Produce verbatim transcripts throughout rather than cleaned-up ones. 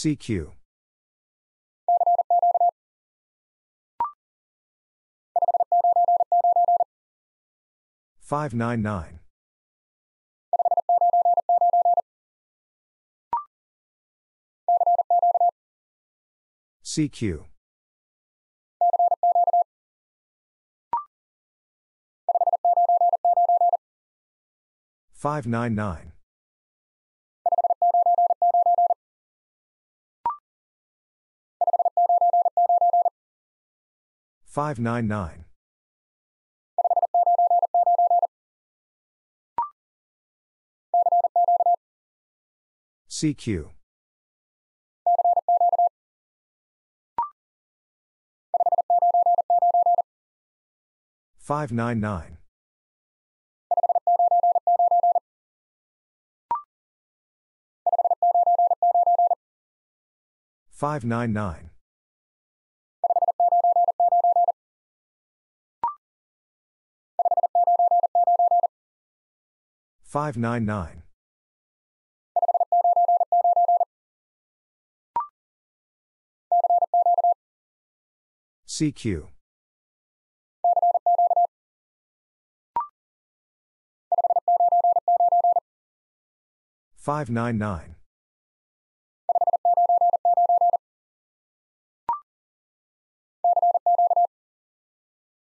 C Q. five ninety-nine. C Q. five ninety-nine. five ninety-nine. C Q. five ninety-nine. five ninety-nine. five ninety-nine. C Q. five ninety-nine.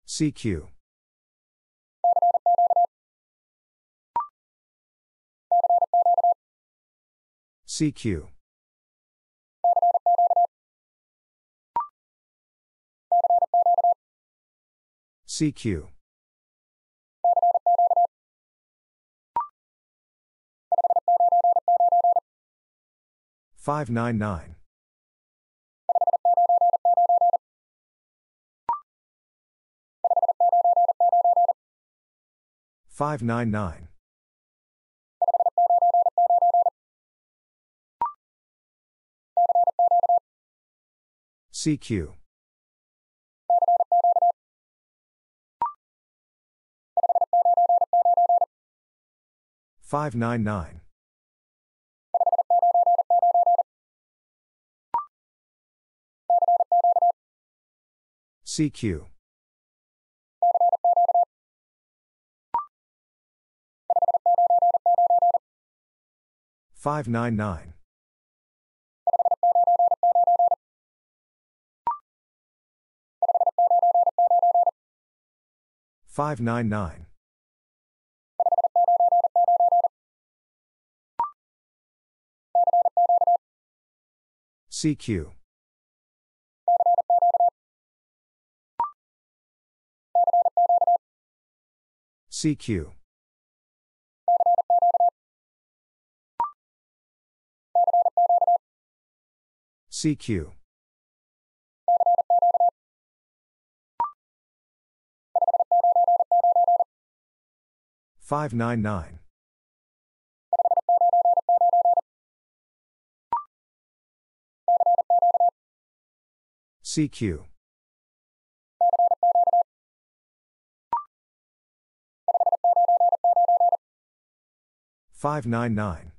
C Q. C Q. C Q. five ninety-nine. five ninety-nine. C Q. five ninety-nine. C Q. five ninety-nine. five ninety-nine. C Q. C Q. C Q. five ninety-nine. C Q. five ninety-nine.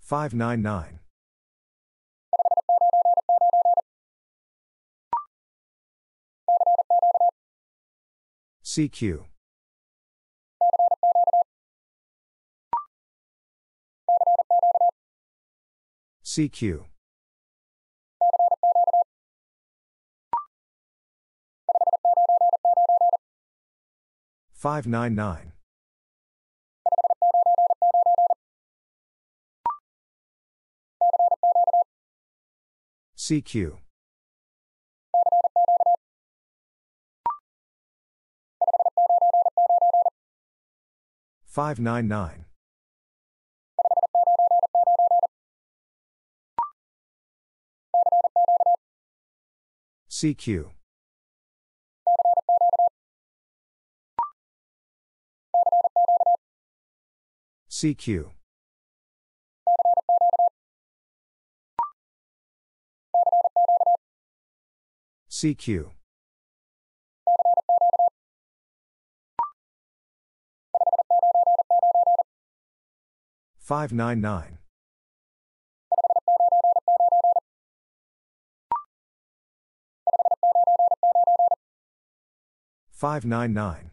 five ninety-nine. C Q. C Q. five ninety-nine. C Q. five ninety-nine. C Q. C Q. C Q. five nine nine. five nine nine.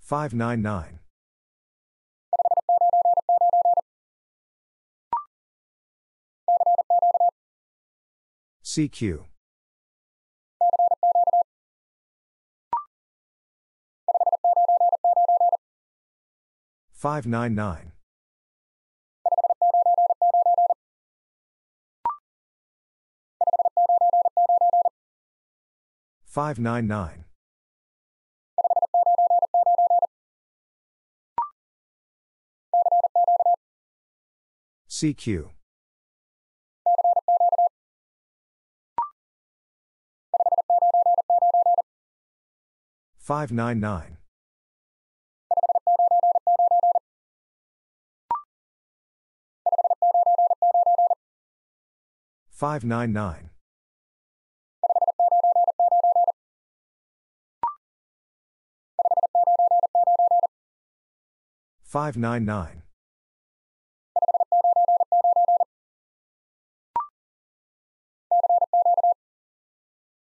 five nine nine. C Q. five nine nine. five nine nine. C Q. five nine nine. five nine nine. five nine nine.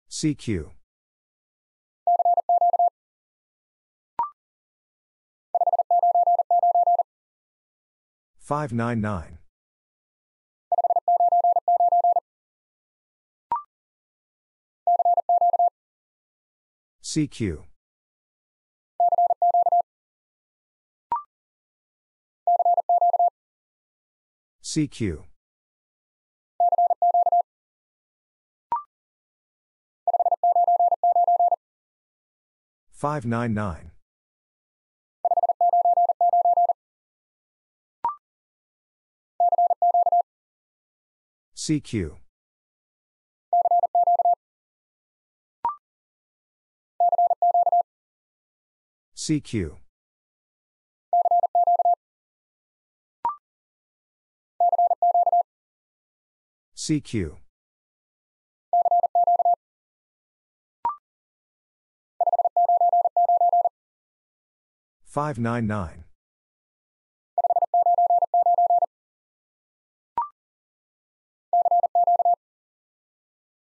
C Q. five nine nine. C Q. C Q. five nine nine. C Q. C Q. C Q. five nine nine.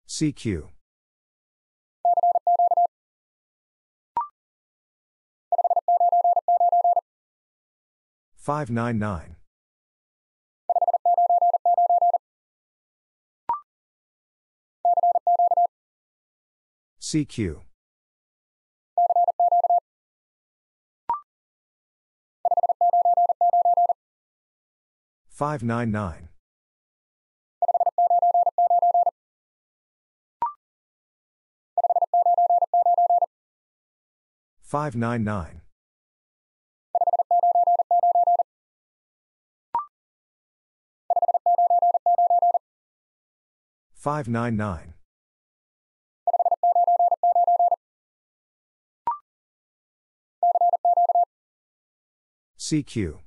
C Q. five nine nine. C Q. five nine nine. five nine nine. five nine nine. C Q.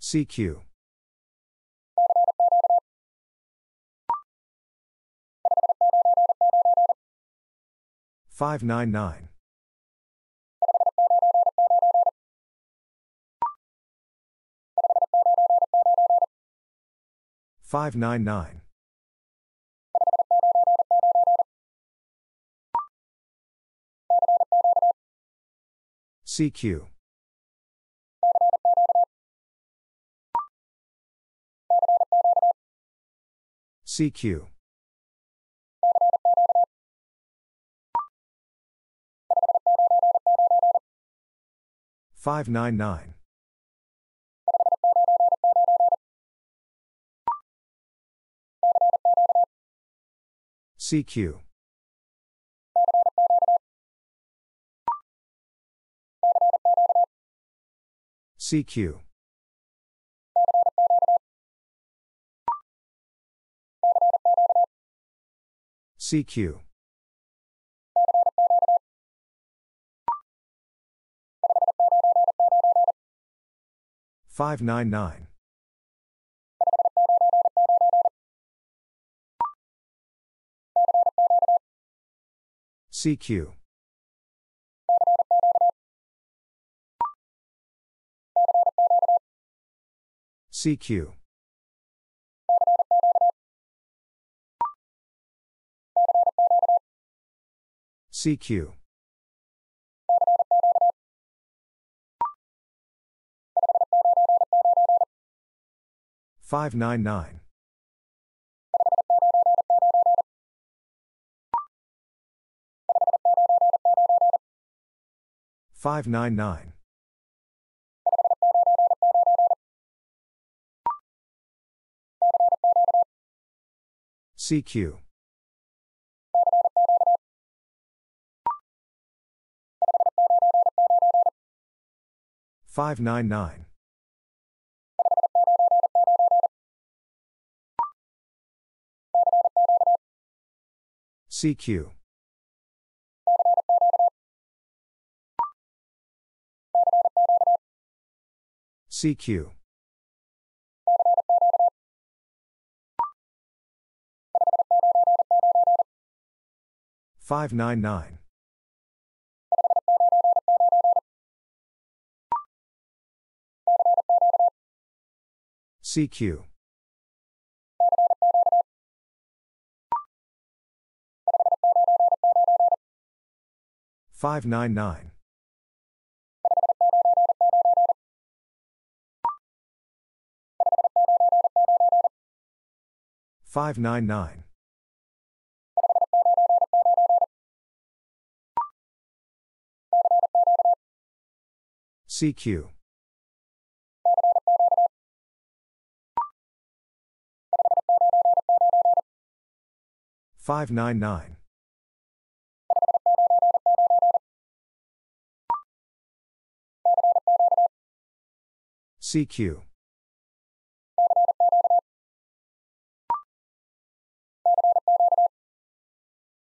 C Q. five nine nine. five nine nine. C Q. C Q. five nine nine. C Q. C Q. C Q. five nine nine. C Q. C Q. C Q. five ninety-nine. five ninety-nine. C Q. five ninety-nine. C Q. C Q. five ninety-nine. C Q. five ninety-nine. five ninety-nine. C Q. five ninety-nine. C Q.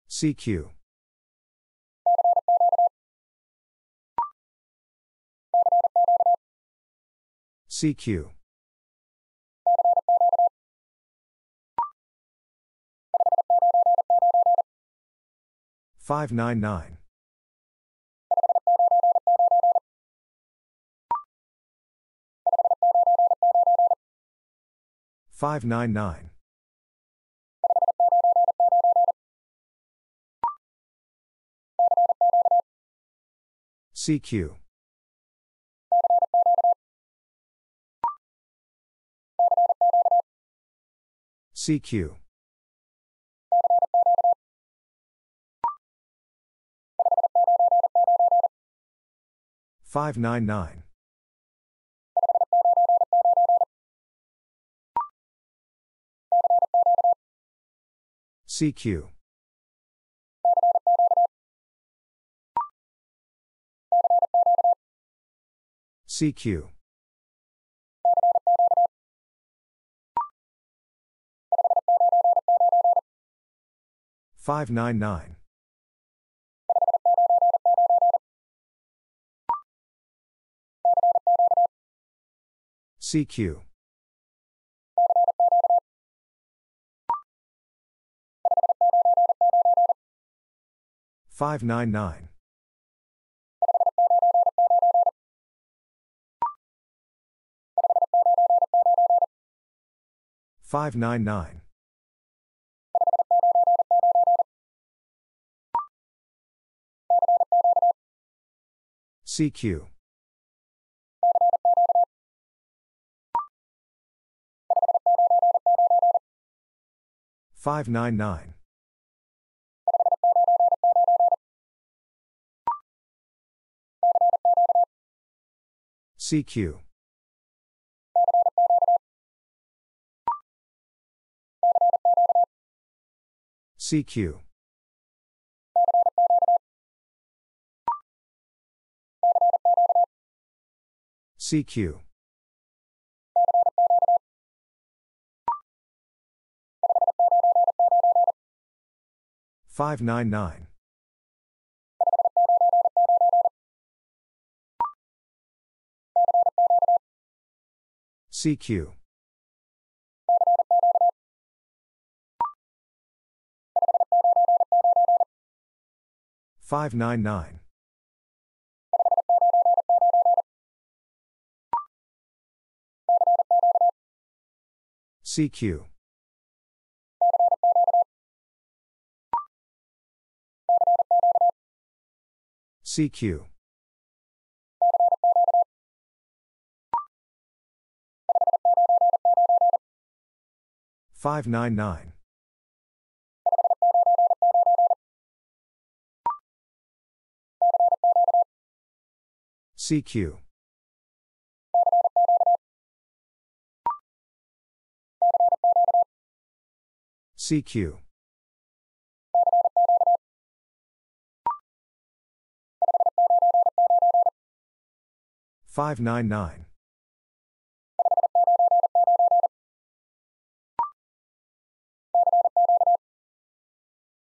C Q. C Q. five ninety-nine. five ninety-nine. C Q. C Q. five ninety-nine. C Q. C Q. five ninety-nine. C Q. five ninety-nine. five ninety-nine. C Q. five ninety-nine. C Q. C Q. C Q. five ninety-nine. C Q. five nine nine. C Q. C Q. five nine nine. C Q. C Q. five nine nine.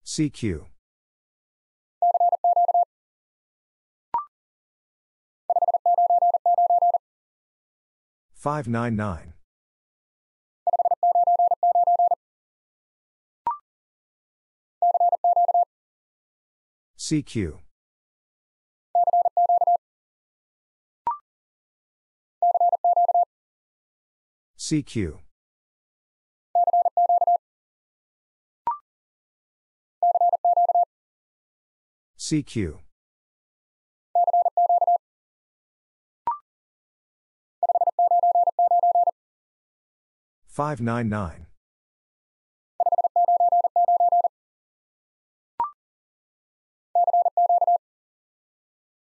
C Q. five nine nine. C Q. C Q. C Q. five nine nine.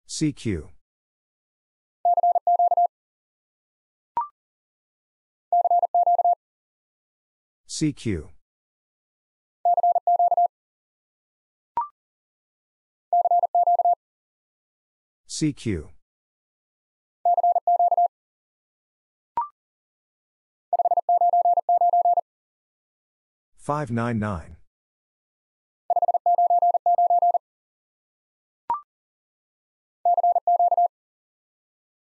C Q. C Q. C Q. five nine nine.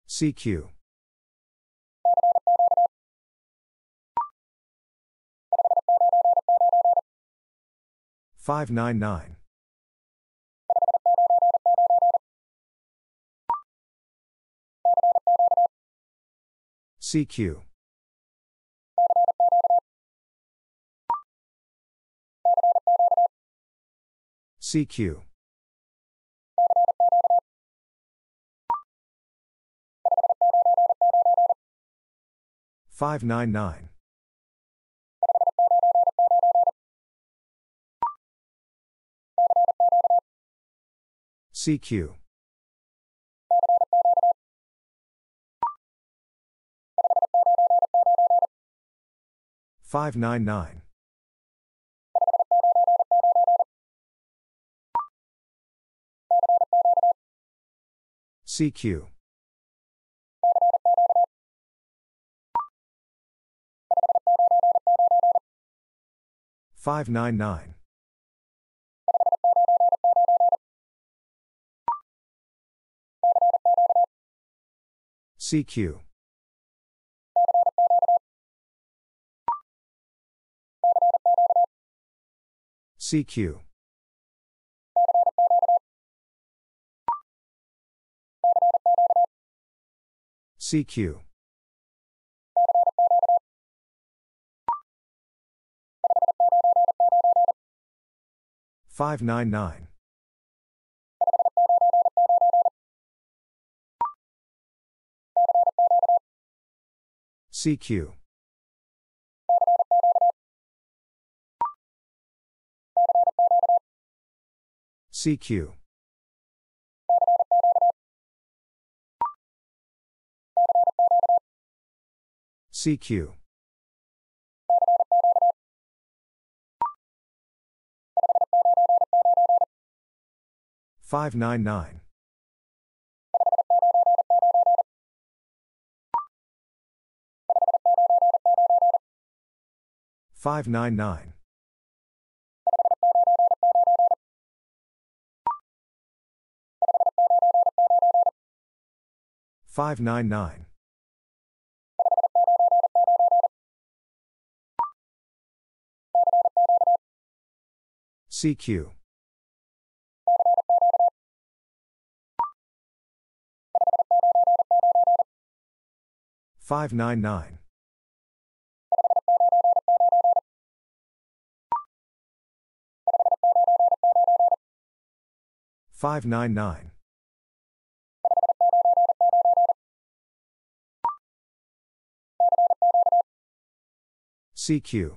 C Q. five nine nine. C Q. C Q. five nine nine. C Q. five nine nine. C Q. five nine nine. C Q. C Q. C Q. five nine nine. C Q. C Q. C Q. five nine nine. five nine nine. five nine nine. C Q. five nine nine. five nine nine. C Q.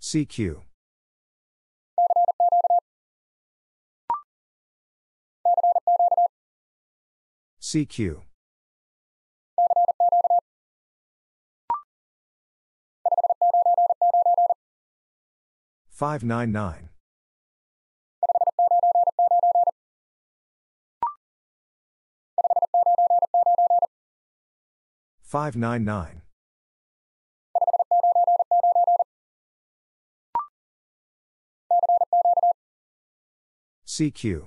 C Q. C Q. five nine nine. five nine nine. C Q.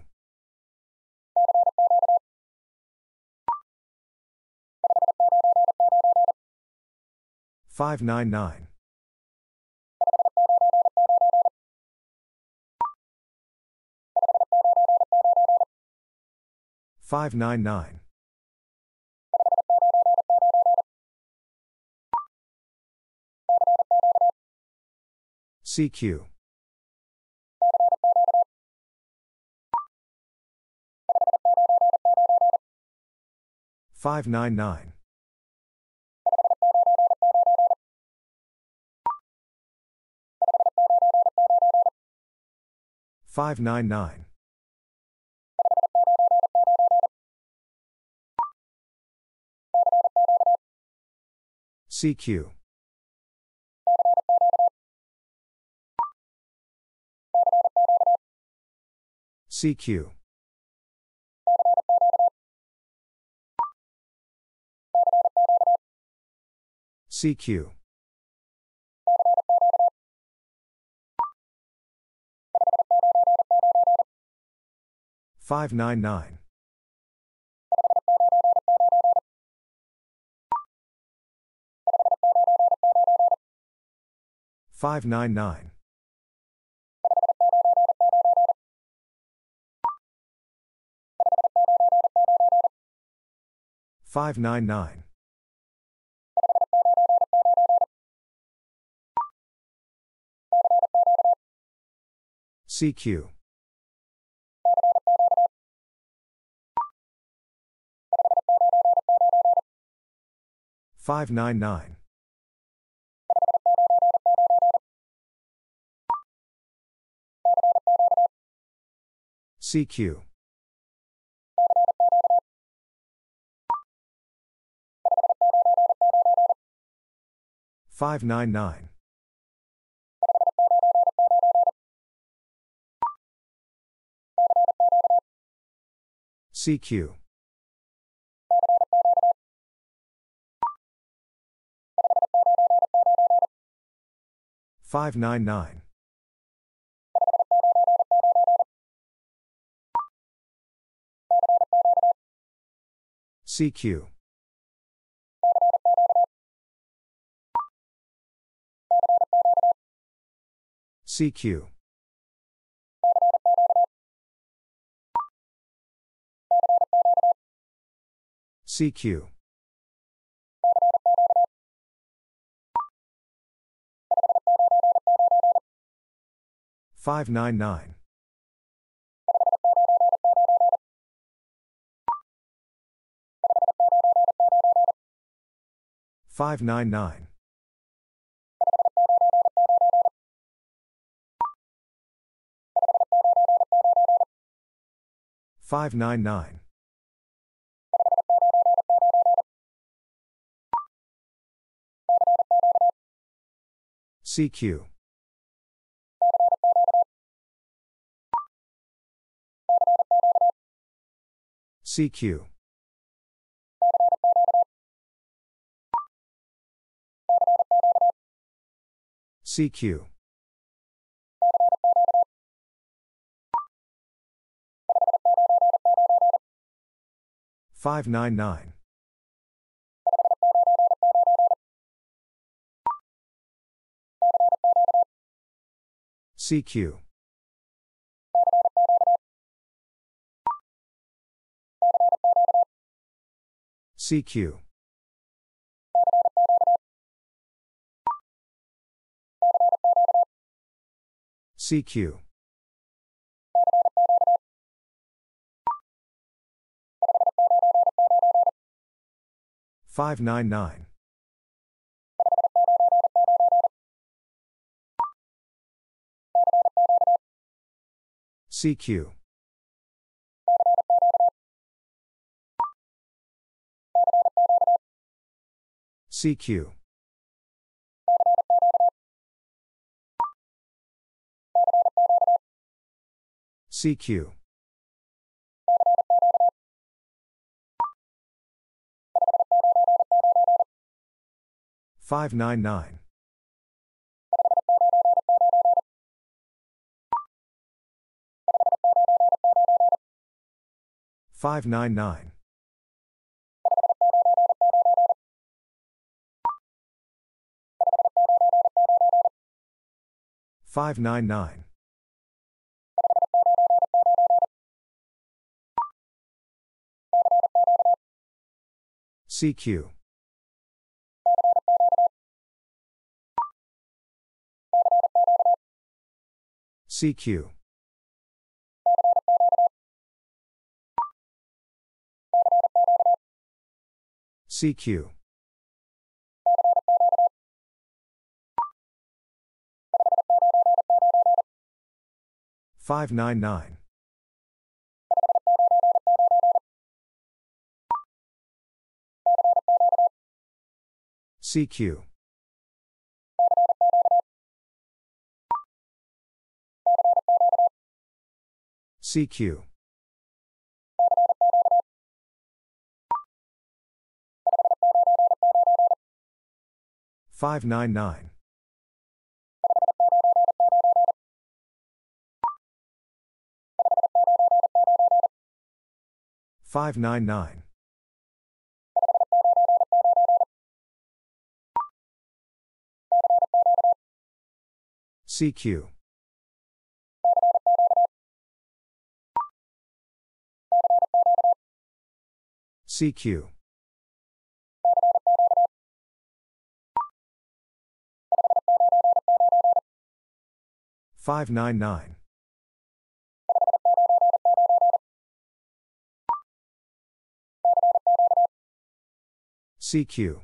five nine nine. five nine nine. C Q. five nine nine. five nine nine. C Q. C Q. C Q. five nine nine. five nine nine. five nine nine. C Q. five nine nine. C Q. five nine nine. C Q. five nine nine. C Q. C Q. C Q. five nine nine. five nine nine. five nine nine. C Q. C Q. C Q. five nine nine. C Q. C Q. C Q. five ninety-nine. C Q. C Q. C Q. five ninety-nine. five ninety-nine. five ninety-nine. C Q. C Q. C Q. five ninety-nine. C Q. C Q. five ninety-nine. five ninety-nine. C Q. C Q. five ninety-nine. C Q.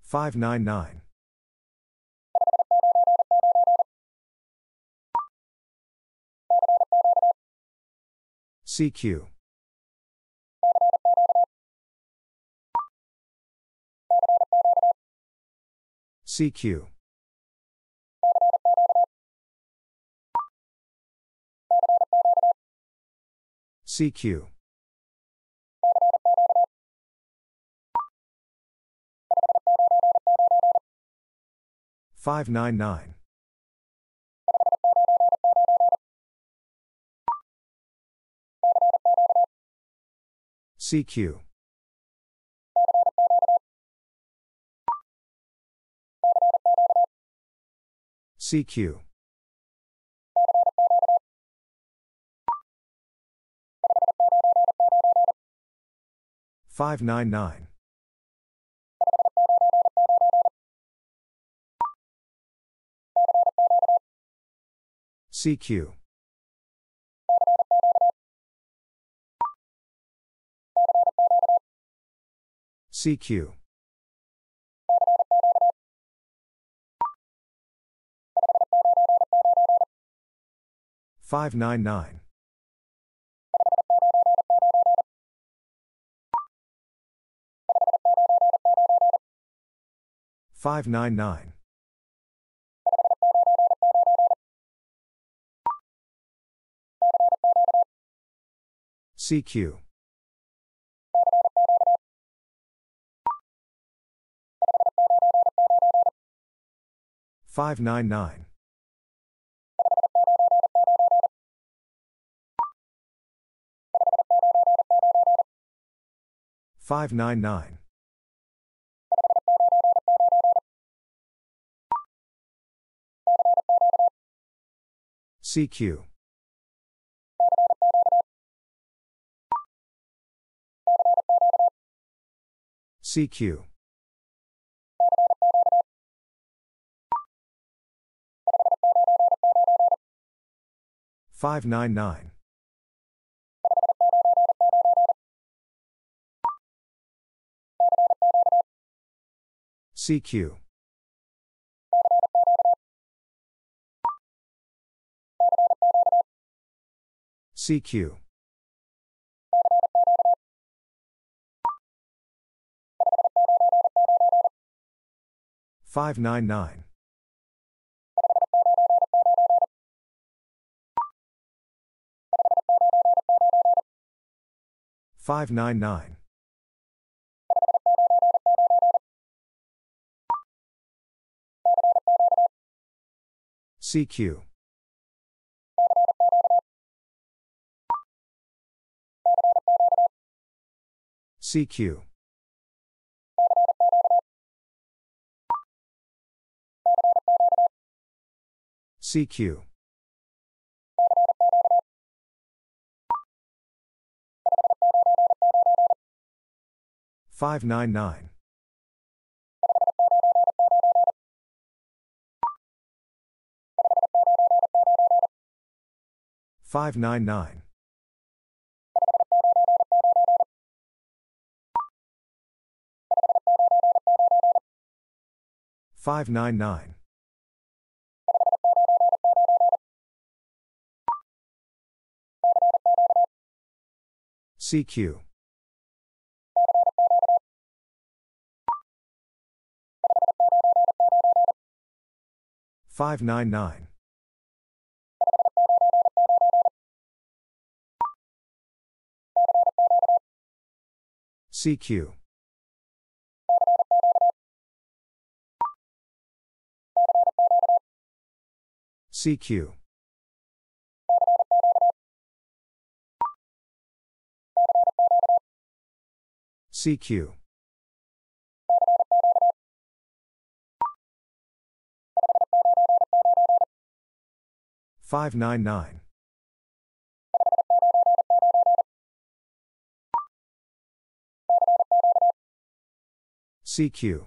five ninety-nine. C Q. C Q. C Q. five ninety-nine. C Q. C Q. five ninety-nine. C Q. C Q. five ninety-nine. five ninety-nine. C Q. five ninety-nine. five ninety-nine. C Q. C Q. five ninety-nine. C Q. C Q. five ninety-nine. five ninety-nine. C Q. C Q. C Q. five ninety-nine. five ninety-nine. five ninety-nine. C Q. five ninety-nine. C Q. C Q. C Q. five ninety-nine. C Q.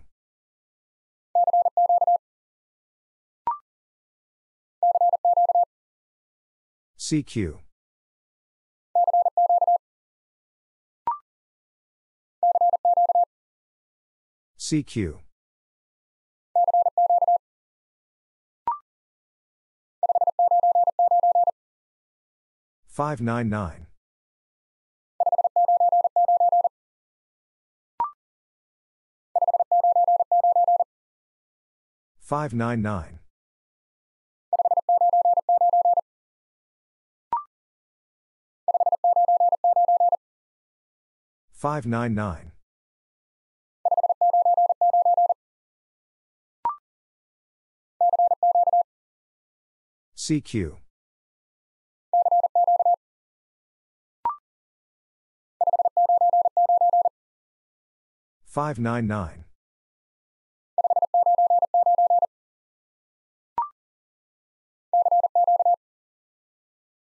C Q. C Q. five ninety-nine. five ninety-nine. five ninety-nine. C Q. five ninety-nine.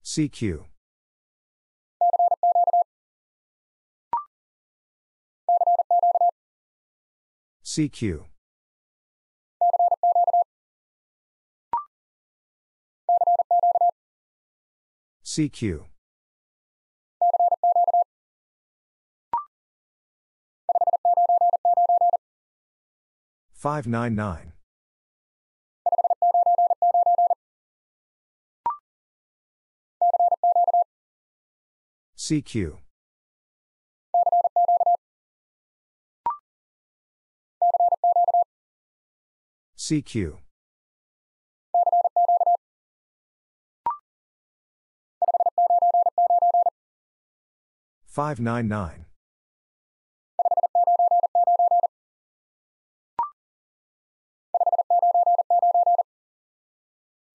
C Q. C Q. C Q. five ninety-nine. C Q. C Q. five ninety-nine.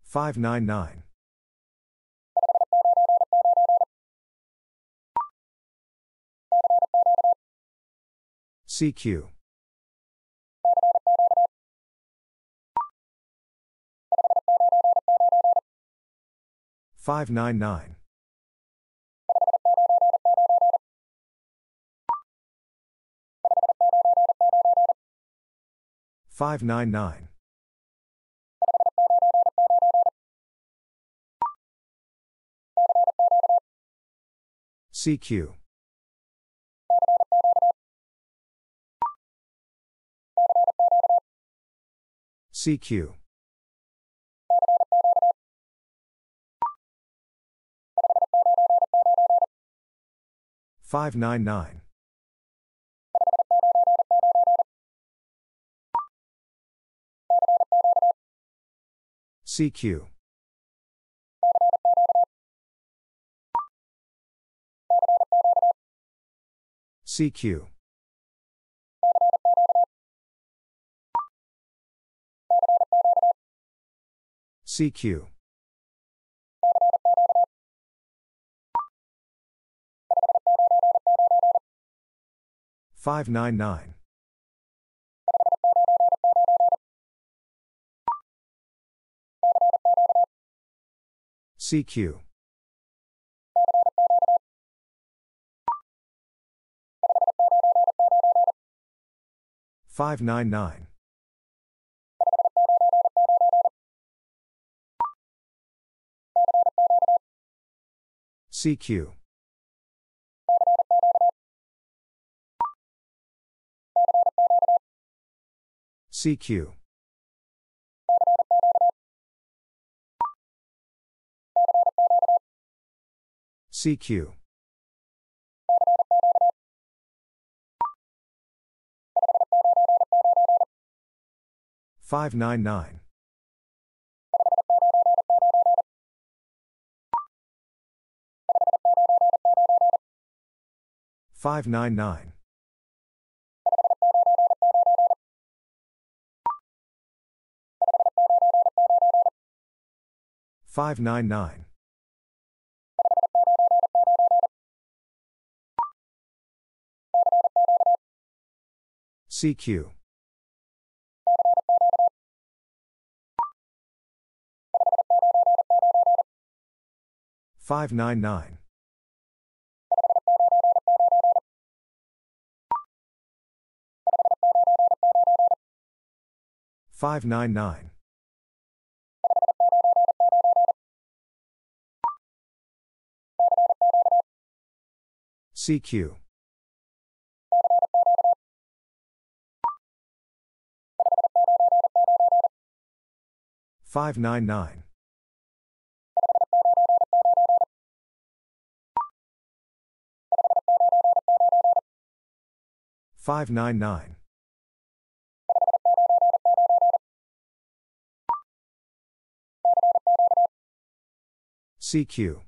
five ninety-nine. C Q. five nine nine. five nine nine. C Q. C Q. five nine nine. C Q. C Q. C Q. five nine nine. C Q. five nine nine. C Q. C Q. C Q. five nine nine. five nine nine. five nine nine. C Q. five nine nine. five nine nine. C Q. five nine nine. five nine nine. C Q.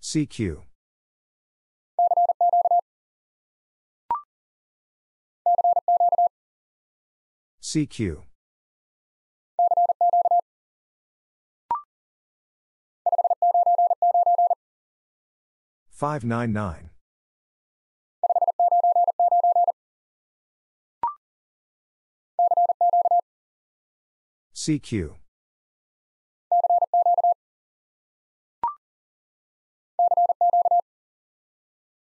C Q. C Q. five nine nine. C Q.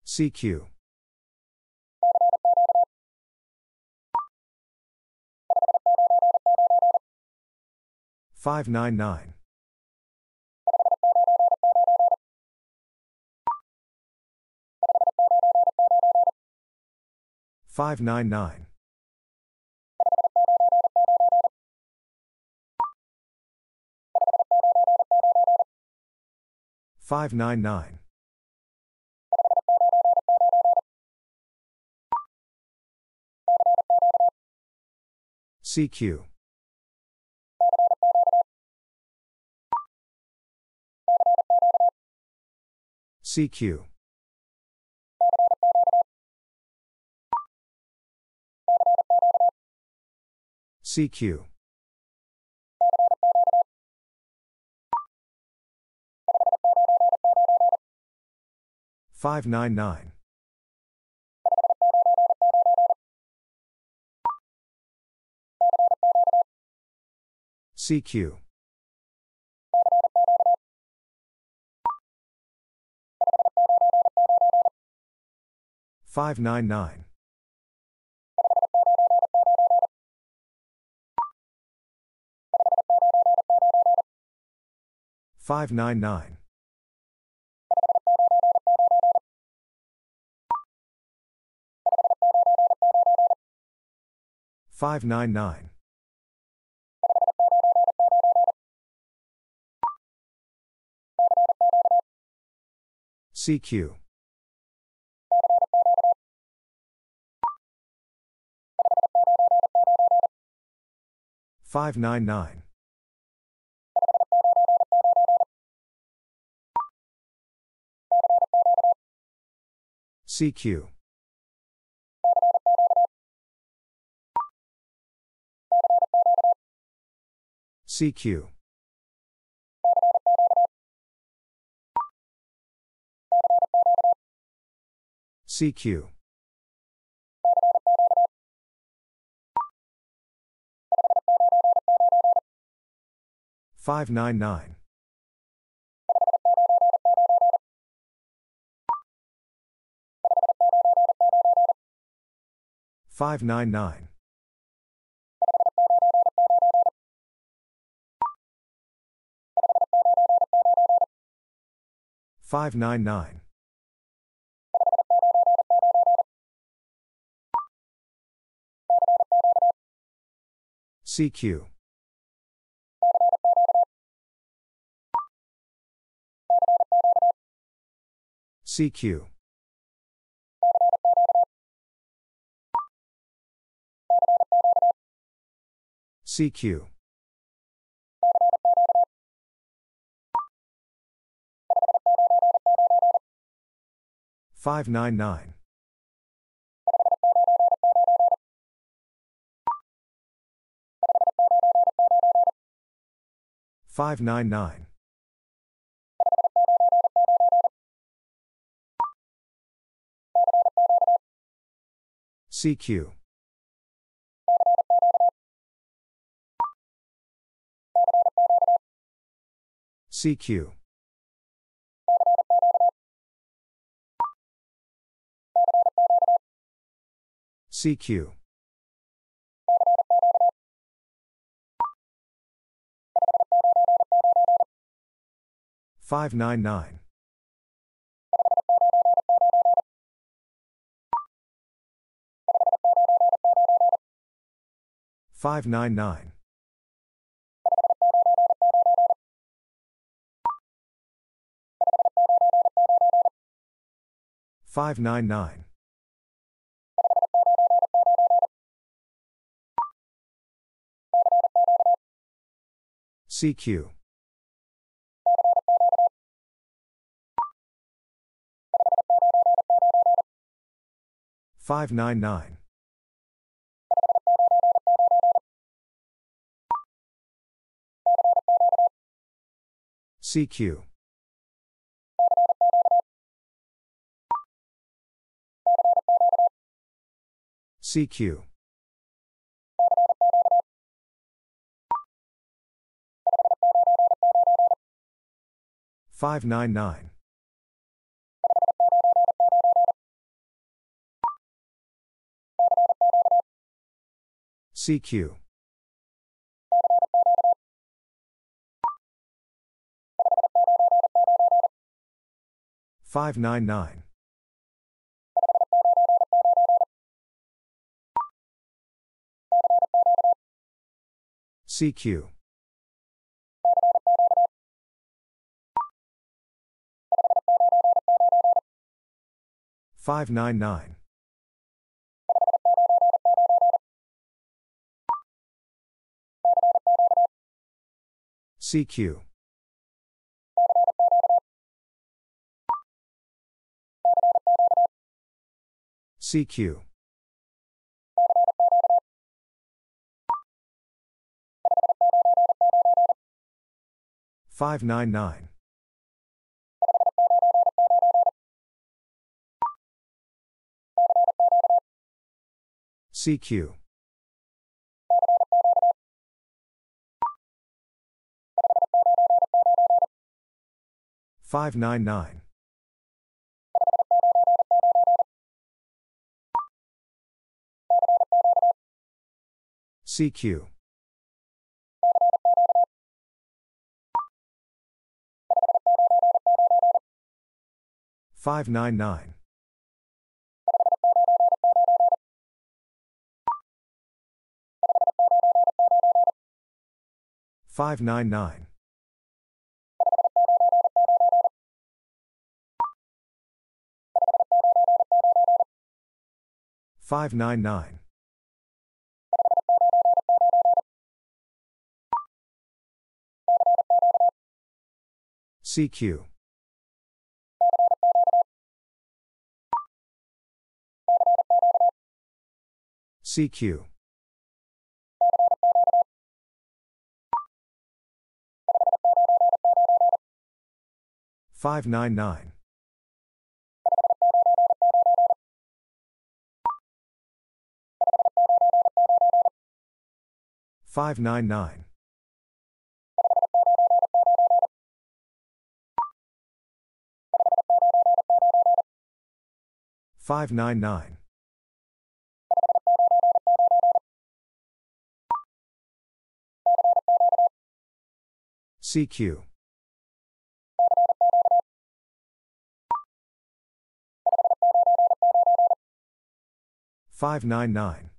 C Q. five nine nine. five nine nine. five nine nine. C Q. C Q. C Q. five nine nine. C Q. five ninety-nine. five ninety-nine. five ninety-nine. C Q. five ninety-nine. C Q. C Q. C Q. five ninety-nine. five ninety-nine. five ninety-nine. C Q. C Q. C Q. five ninety-nine. five ninety-nine. C Q. C Q. C Q. five ninety-nine. five ninety-nine. five ninety-nine. C Q. five ninety-nine. C Q. C Q. five ninety-nine. C Q. five ninety-nine. C Q. five ninety-nine. C Q. C Q. five ninety-nine. C Q. five nine nine. C Q. five nine nine. five nine nine. five nine nine. C Q. C Q. five nine nine. five nine nine. five nine nine. C Q. five nine nine.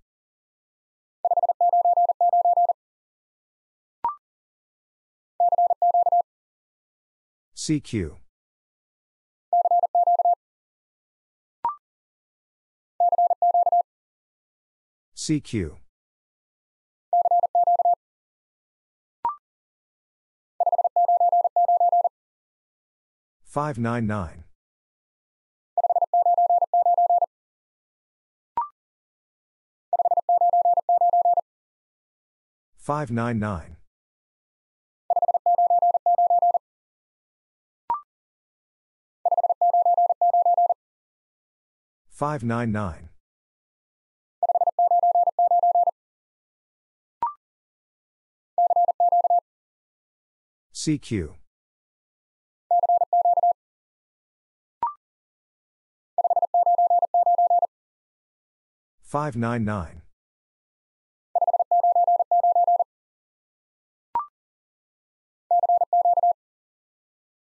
C Q. C Q. five nine nine. five nine nine. five nine nine. C Q. five nine nine.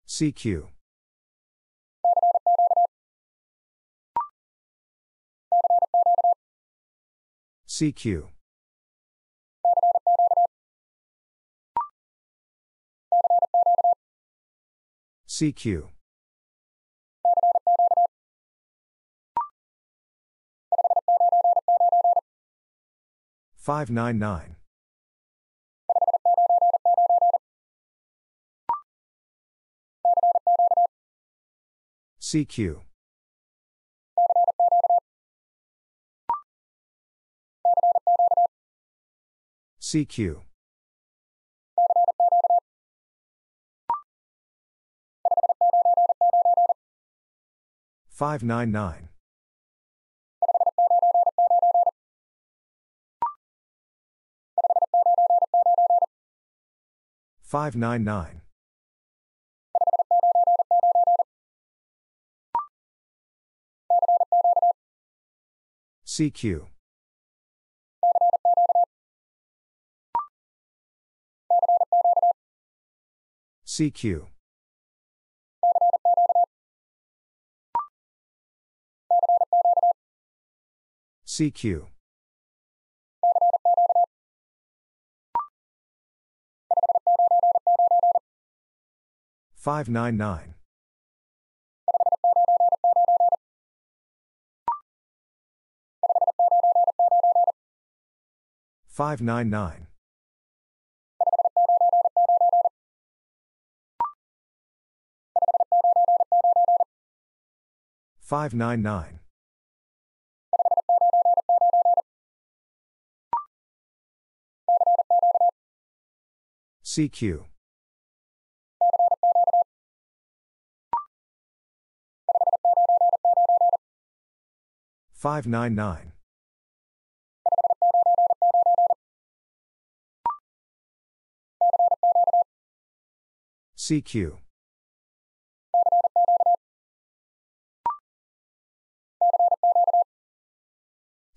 C Q. C Q. C Q. five nine nine. C Q. C Q. five nine nine. five nine nine. C Q. C Q. C Q. five nine nine. five nine nine. five nine nine. C Q. five nine nine. C Q.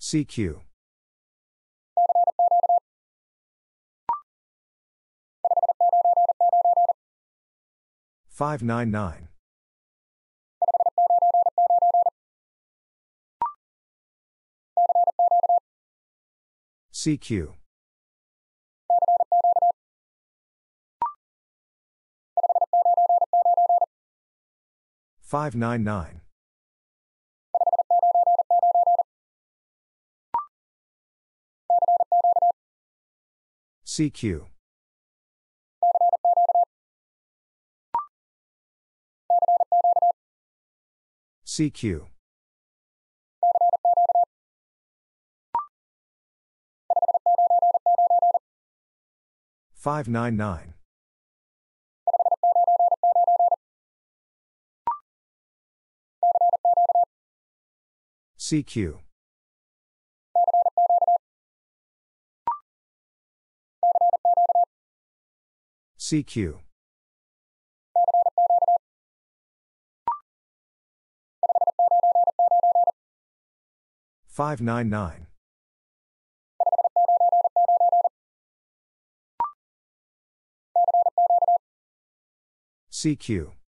C Q. five ninety-nine. C Q. five ninety-nine. C Q. C Q. five ninety-nine. C Q. C Q. five ninety-nine. C Q.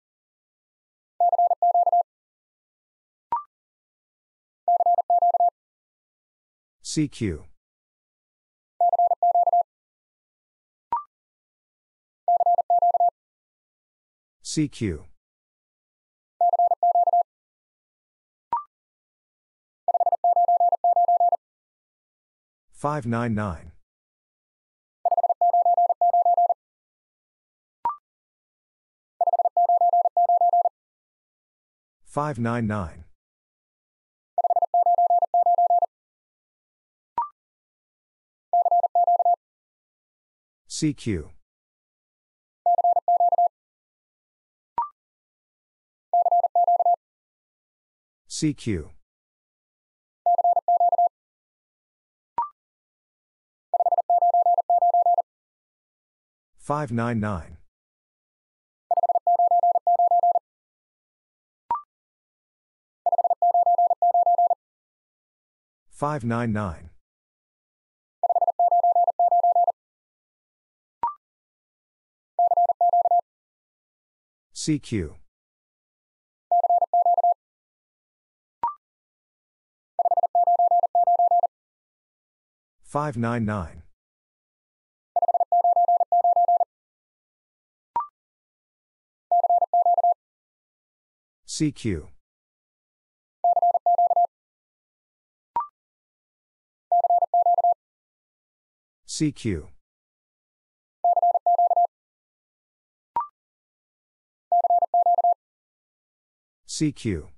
C Q. C Q. five ninety-nine. five ninety-nine. C Q. C Q. five ninety-nine. five ninety-nine. C Q. five ninety-nine. C Q. C Q. C Q.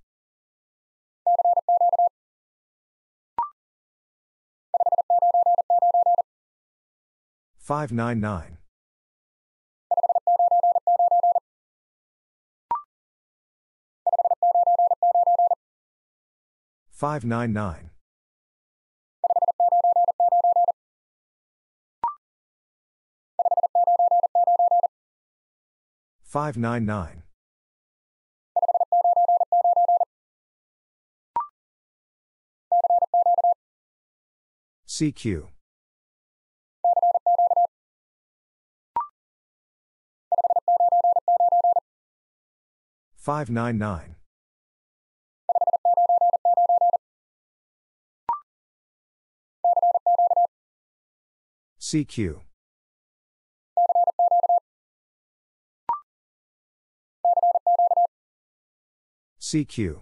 five ninety-nine. five ninety-nine. five ninety-nine. C Q. five ninety-nine. C Q. C Q.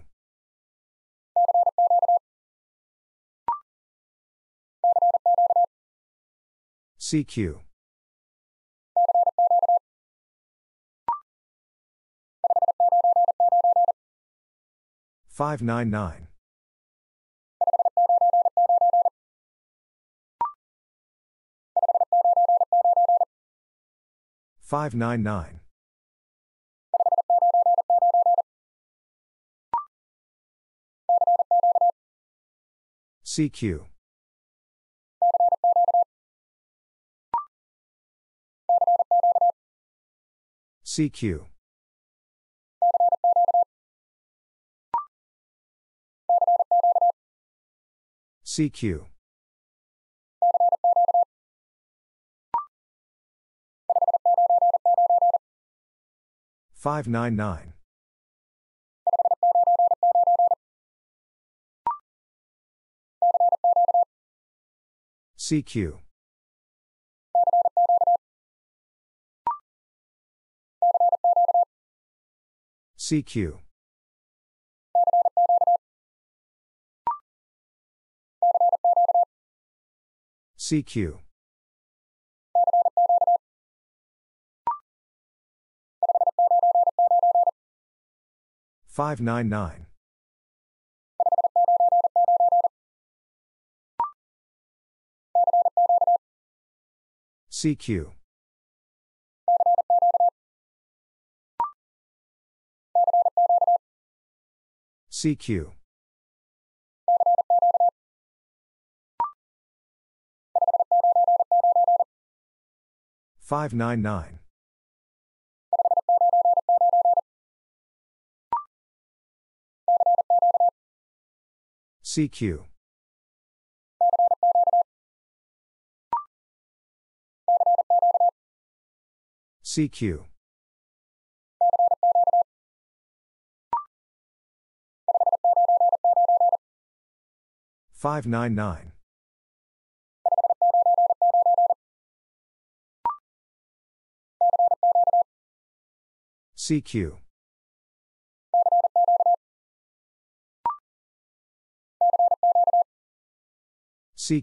C Q. five ninety-nine. five ninety-nine. C Q. C Q. C Q. five ninety-nine. C Q. C Q. C Q. five ninety-nine. C Q. C Q. five ninety-nine. C Q. C Q. five ninety-nine. C Q. C Q.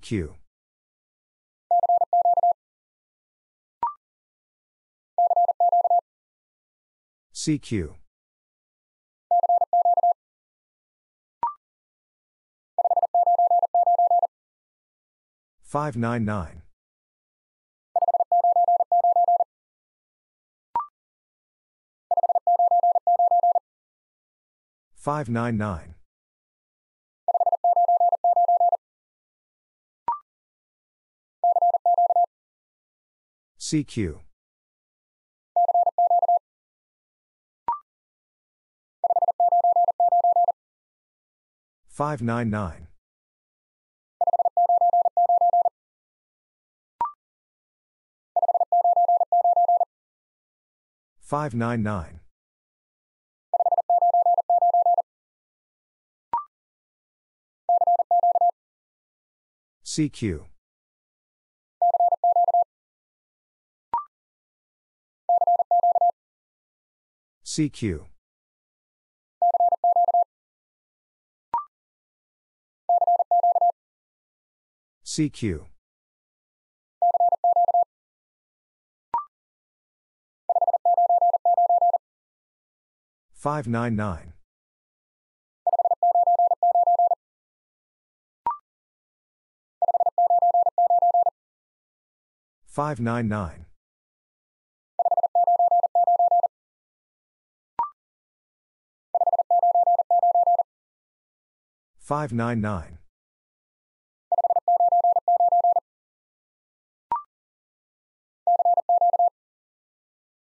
C Q. five ninety-nine. five ninety-nine. C Q. five ninety-nine. five ninety-nine. C Q. C Q. C Q. five ninety-nine. five ninety-nine. five ninety-nine.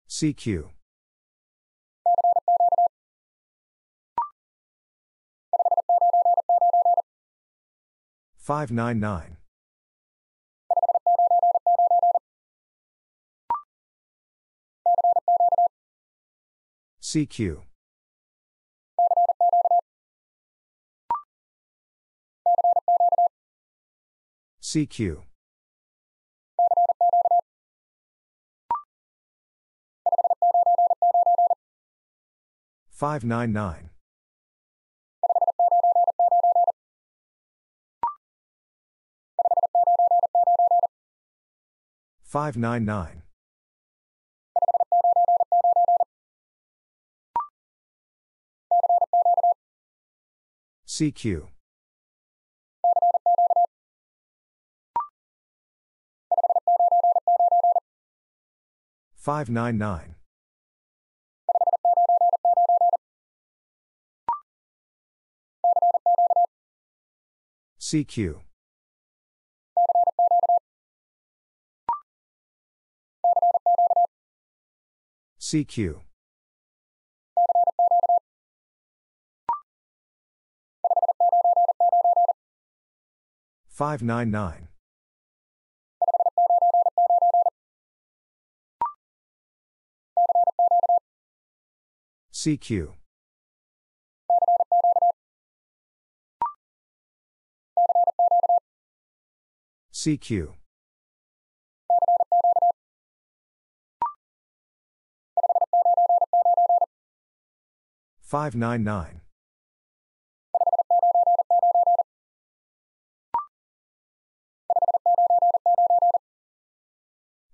C Q. five ninety-nine. C Q. C Q. five ninety-nine. five ninety-nine. C Q. five ninety-nine. C Q. C Q. five nine nine. C Q. C Q. five nine nine.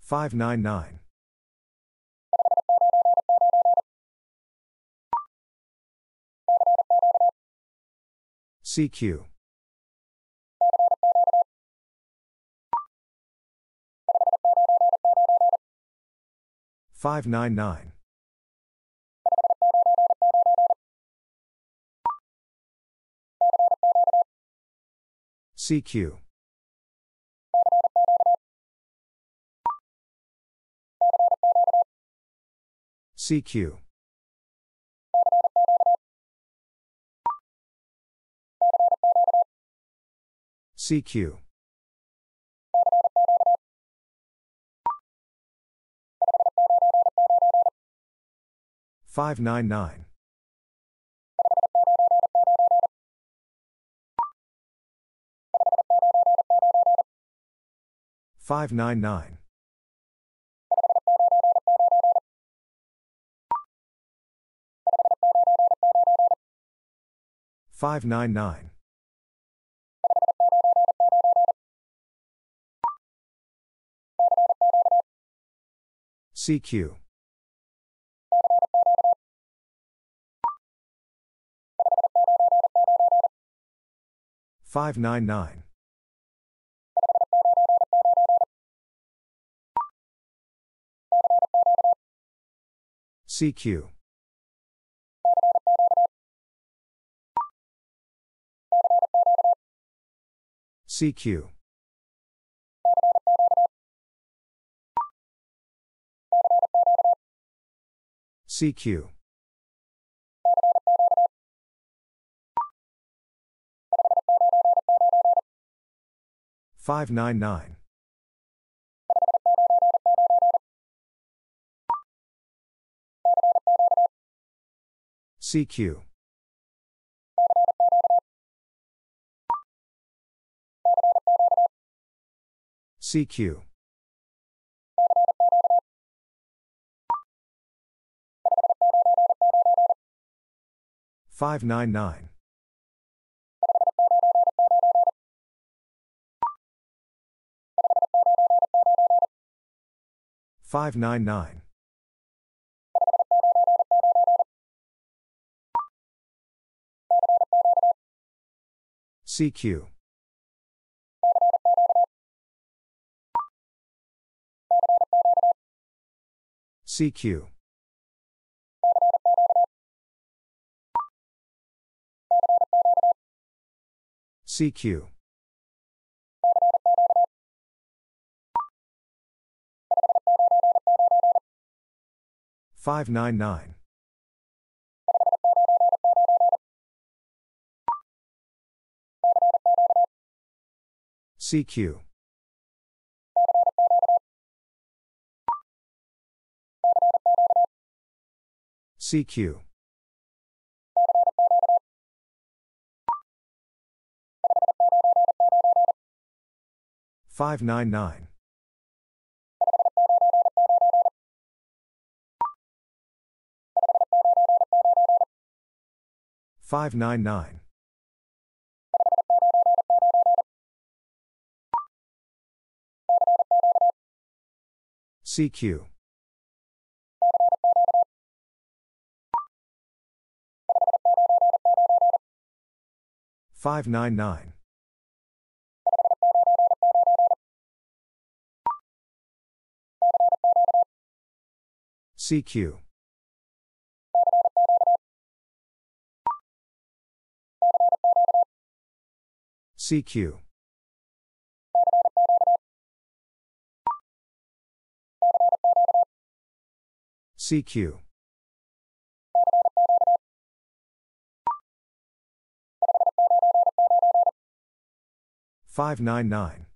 five nine nine. C Q. five nine nine. C Q. C Q. C Q. five nine nine. five nine nine. five nine nine. C Q. five nine nine. C Q. C Q. C Q. five nine nine. C Q. C Q. five nine nine. five nine nine. C Q. C Q. C Q. five nine nine. C Q. C Q. five nine nine. five nine nine. C Q. five nine nine. C Q. C Q. C Q. five nine nine.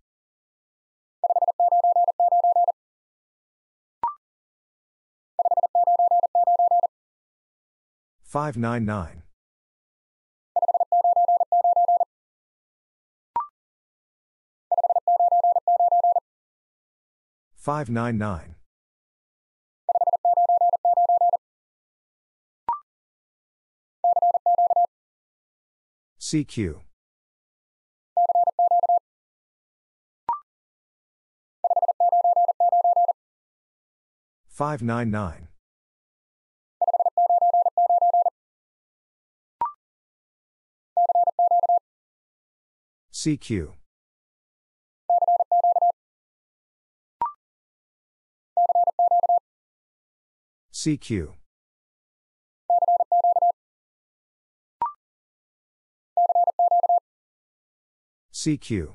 five nine nine. five nine nine. C Q. five nine nine. C Q. C Q. C Q.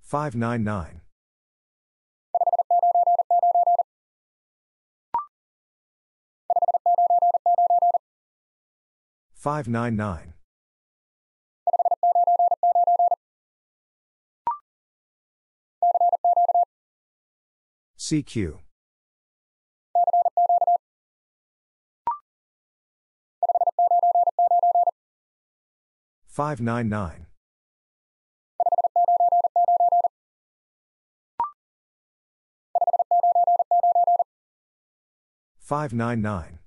five nine nine. five nine nine. C Q. five nine nine. five nine nine.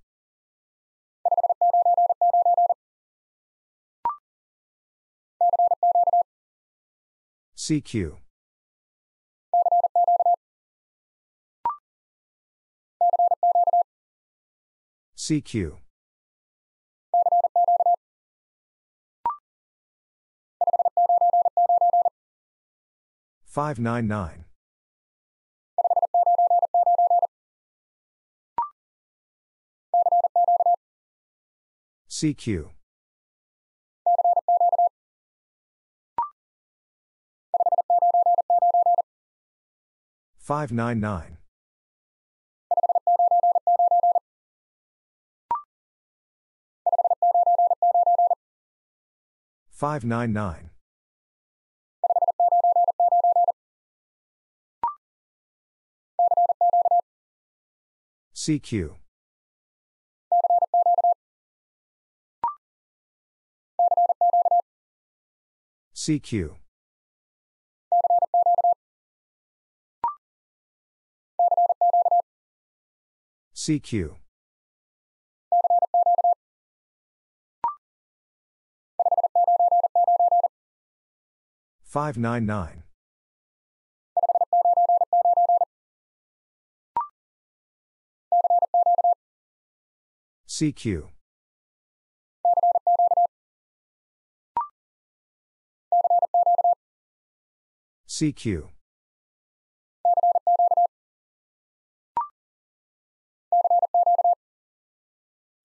C Q. C Q. five nine nine. C Q. five nine nine. five nine nine. C Q. C Q. C Q. five nine nine. C Q. C Q.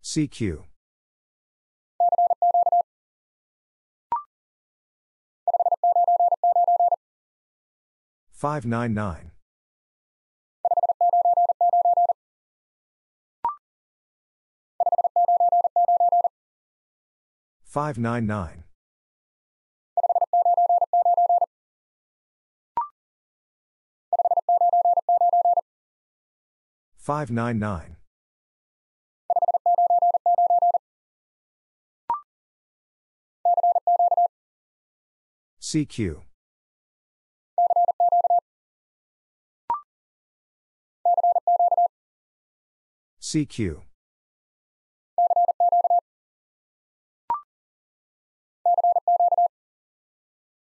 C Q. five nine nine. five nine nine. five nine nine. C Q. C Q.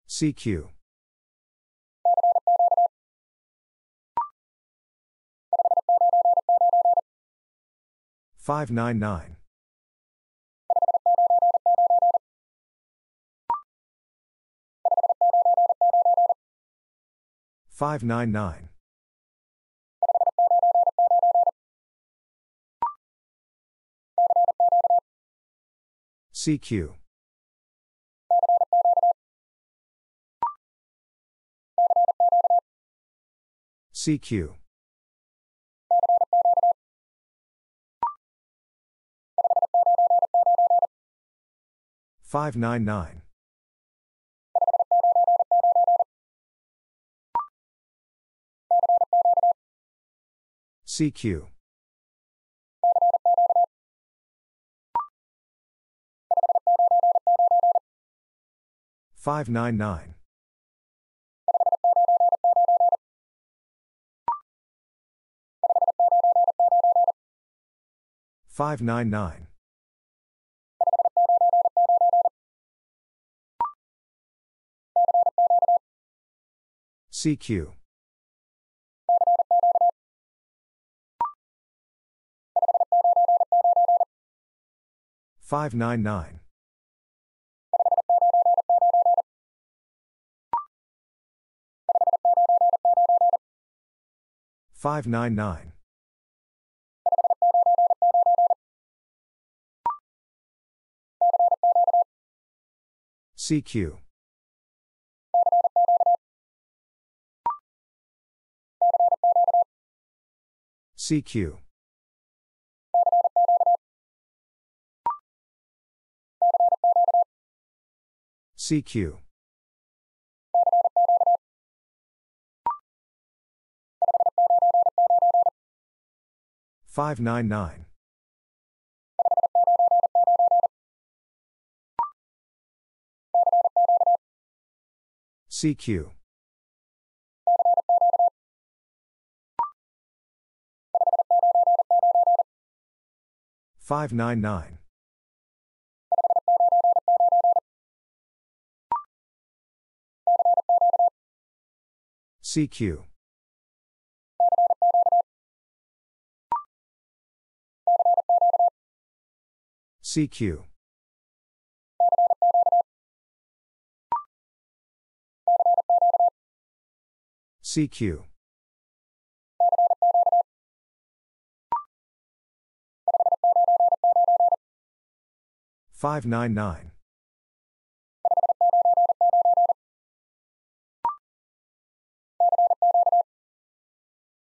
C Q. five nine nine. five nine nine. C Q. C Q. five nine nine. C Q. five nine nine. five nine nine. C Q. five nine nine. five nine nine. C Q. C Q. C Q. five nine nine. C Q. five nine nine. C Q. C Q. C Q. five nine nine.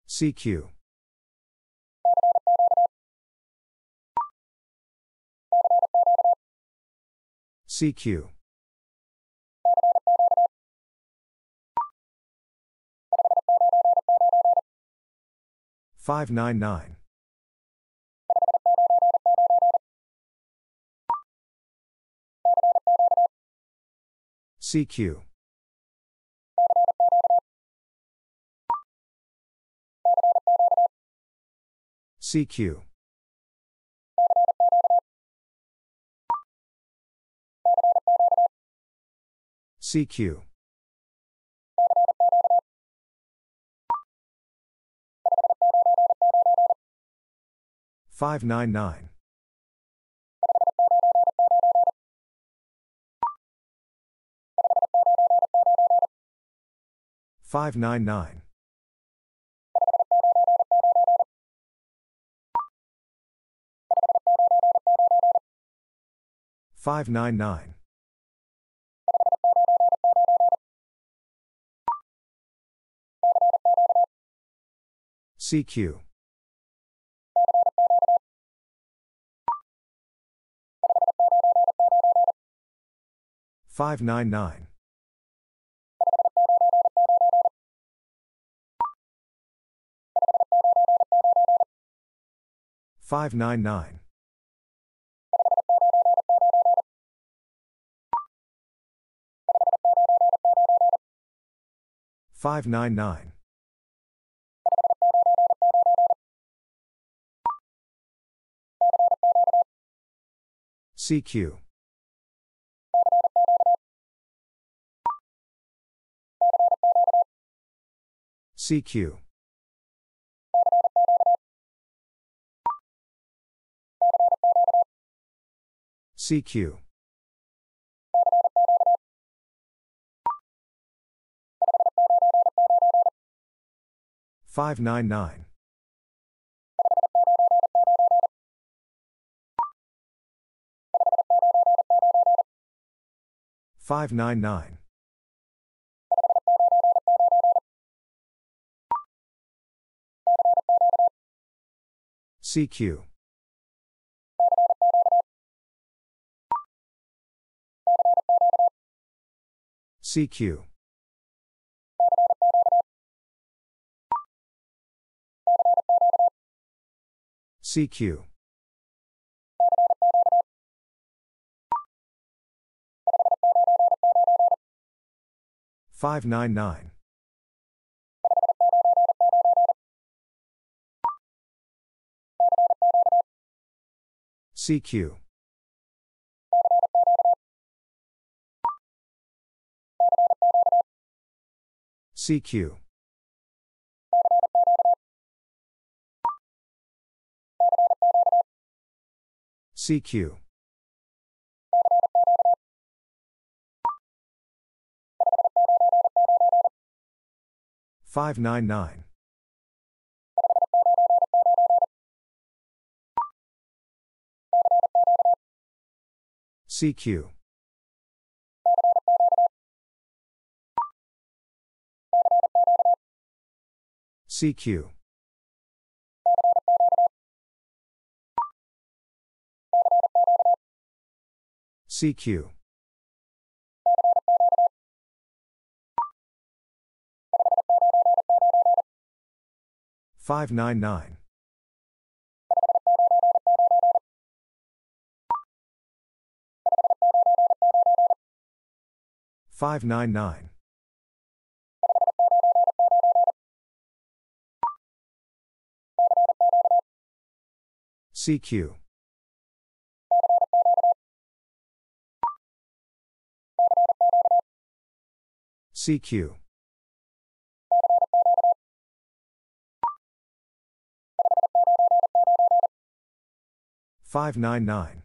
C Q. C Q. five nine nine. C Q. C Q. C Q. five nine nine. five nine nine. five nine nine. C Q. five nine nine. five nine nine. five nine nine. C Q. C Q. C Q. five nine nine. five nine nine. C Q. C Q. C Q. five ninety-nine. C Q. C Q. C Q. five ninety-nine. C Q. C Q. C Q. five ninety-nine. five ninety-nine. C Q. C Q. five ninety-nine.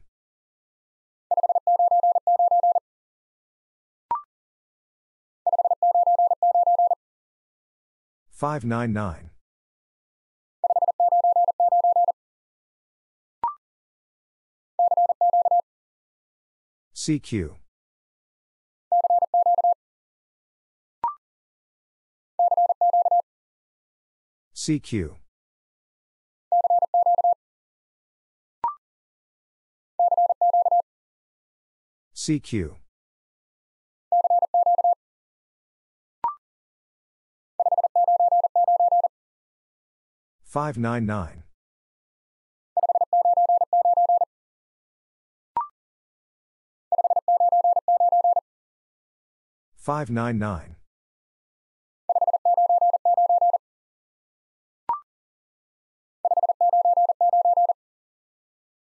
five ninety-nine. C Q. C Q. C Q. five ninety-nine. five ninety-nine.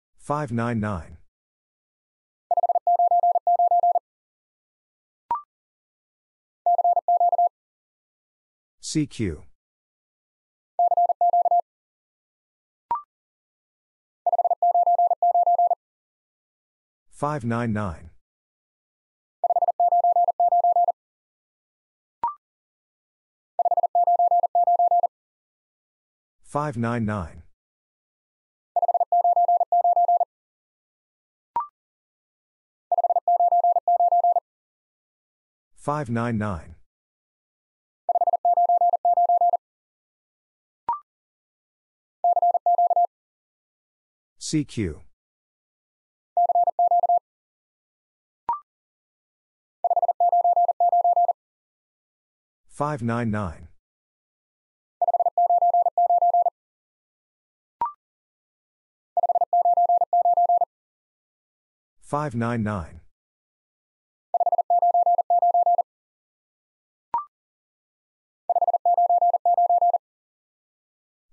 five ninety-nine. C Q. five ninety-nine. five ninety-nine. five ninety-nine. C Q. five ninety-nine. five ninety-nine.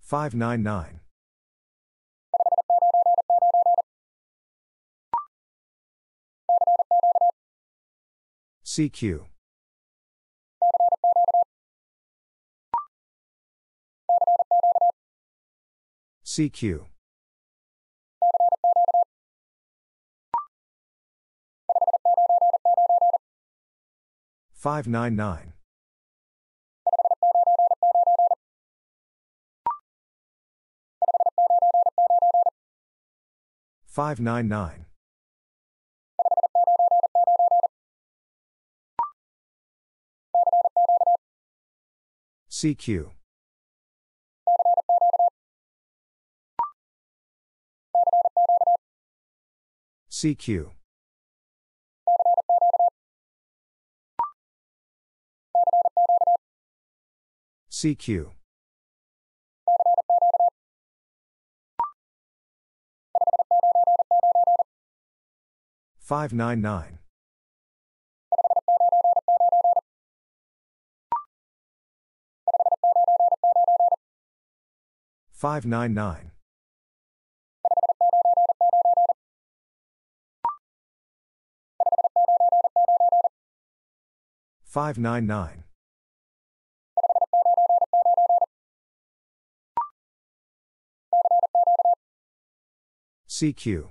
five ninety-nine. C Q. C Q. five ninety-nine. five ninety-nine. C Q. C Q. C Q. five ninety-nine. five ninety-nine. five ninety-nine. C Q.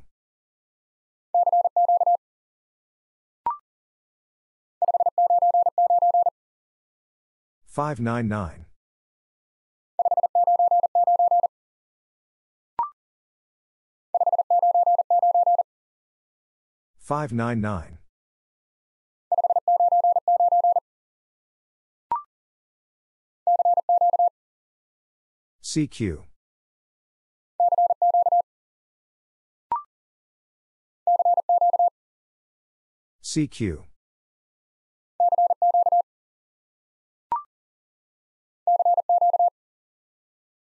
five ninety-nine. five ninety-nine. C Q. C Q.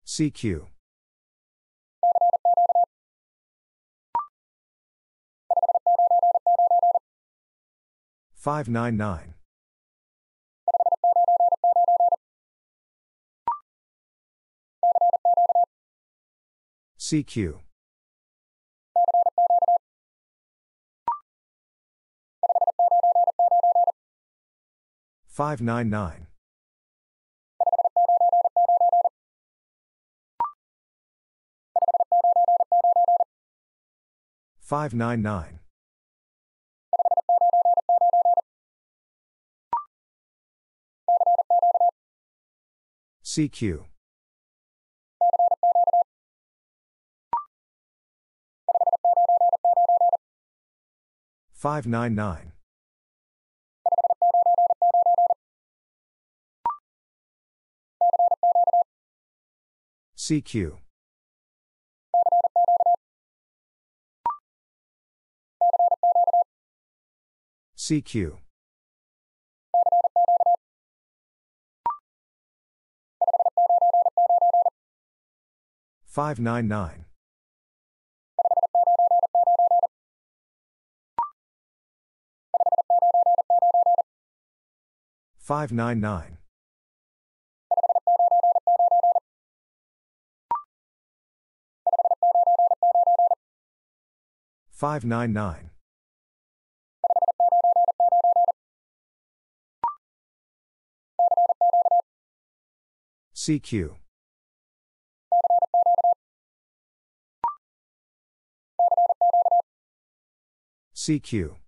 C Q. five ninety-nine. C Q. five ninety-nine. five ninety-nine. C Q. five ninety-nine. C Q. C Q. five ninety-nine. five ninety-nine. five ninety-nine. C Q. C Q.